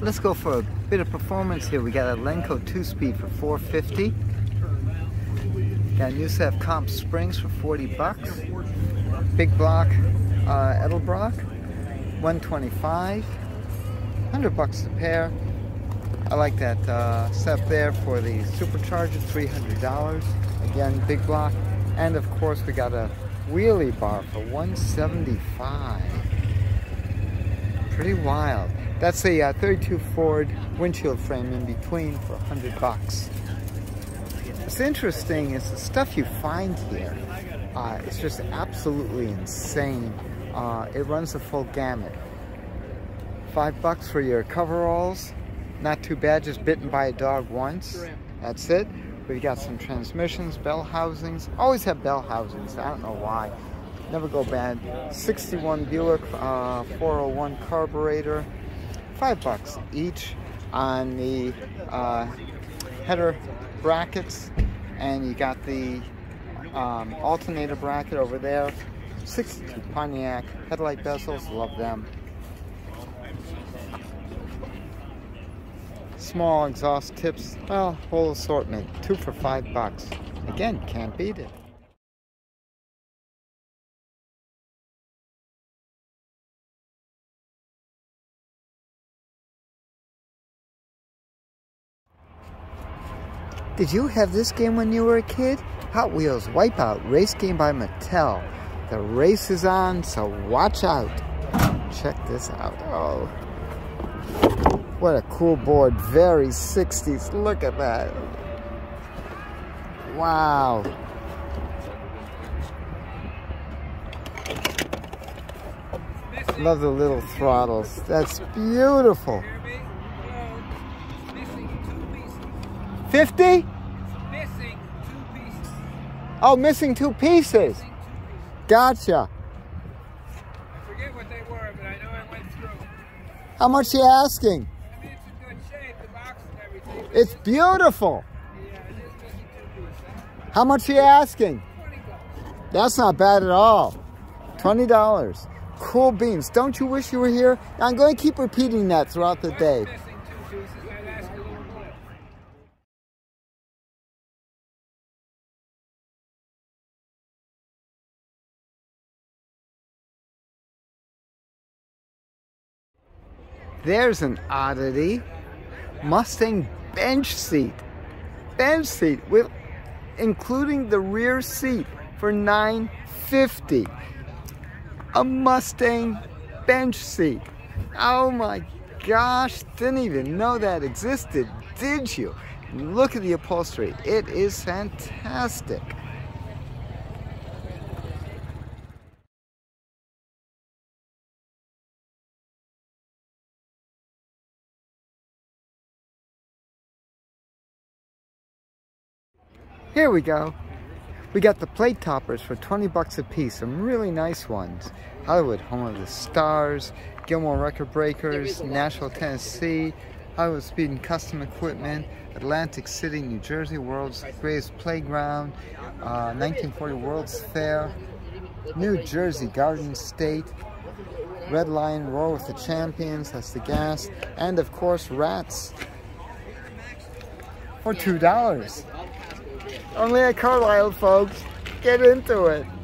Let's go for a bit of performance here. We got a Lenco 2-speed for $4.50. Got a new set of Comp Springs for 40 bucks. Big block Edelbrock, 125, 100 bucks a pair. I like that set there for the supercharger, $300. Again, big block. And of course, we got a wheelie bar for $175. Pretty wild. That's a 32 Ford windshield frame in between for 100 bucks. What's interesting is the stuff you find here. It's just absolutely insane. It runs the full gamut. $5 for your coveralls. Not too bad, just bitten by a dog once. That's it. We've got some transmissions, bell housings. Always have bell housings, I don't know why. Never go bad. 61 Buick 401 carburetor. $5 each on the header brackets. And you got the alternator bracket over there. 62 Pontiac headlight bezels, love them. Small exhaust tips, well, whole assortment, 2 for $5. Again, can't beat it. Did you have this game when you were a kid? Hot Wheels Wipeout, race game by Mattel. The race is on, so watch out. Check this out. Oh, what a cool board, very 60s, look at that. Wow. Love the little throttles, that's beautiful. 50? It's missing 2 pieces. Oh, missing 2 pieces. Gotcha. I forget what they were, but I know I went through. How much are you asking? It's beautiful. Yeah, it is missing 2 pieces. How much are you asking? $20. That's not bad at all. $20. Cool beans. Don't you wish you were here? I'm going to keep repeating that throughout the day. Missing 2 pieces. I'd ask a little more. There's an oddity. Mustang bench seat with including the rear seat for $9.50. A Mustang bench seat. Oh my gosh, didn't even know that existed, did you? Look at the upholstery, it is fantastic. Here we go. We got the plate toppers for 20 bucks a piece. Some really nice ones. Hollywood, home of the stars, Gilmore Record Breakers, Nashville, Tennessee, Hollywood Speed and Custom Equipment, Atlantic City, New Jersey, World's Greatest Playground, 1940 World's Fair, New Jersey, Garden State, Red Lion, Roar with the Champions, that's the gas, and of course, Rats for $2. Only at Carlisle, folks. Get into it.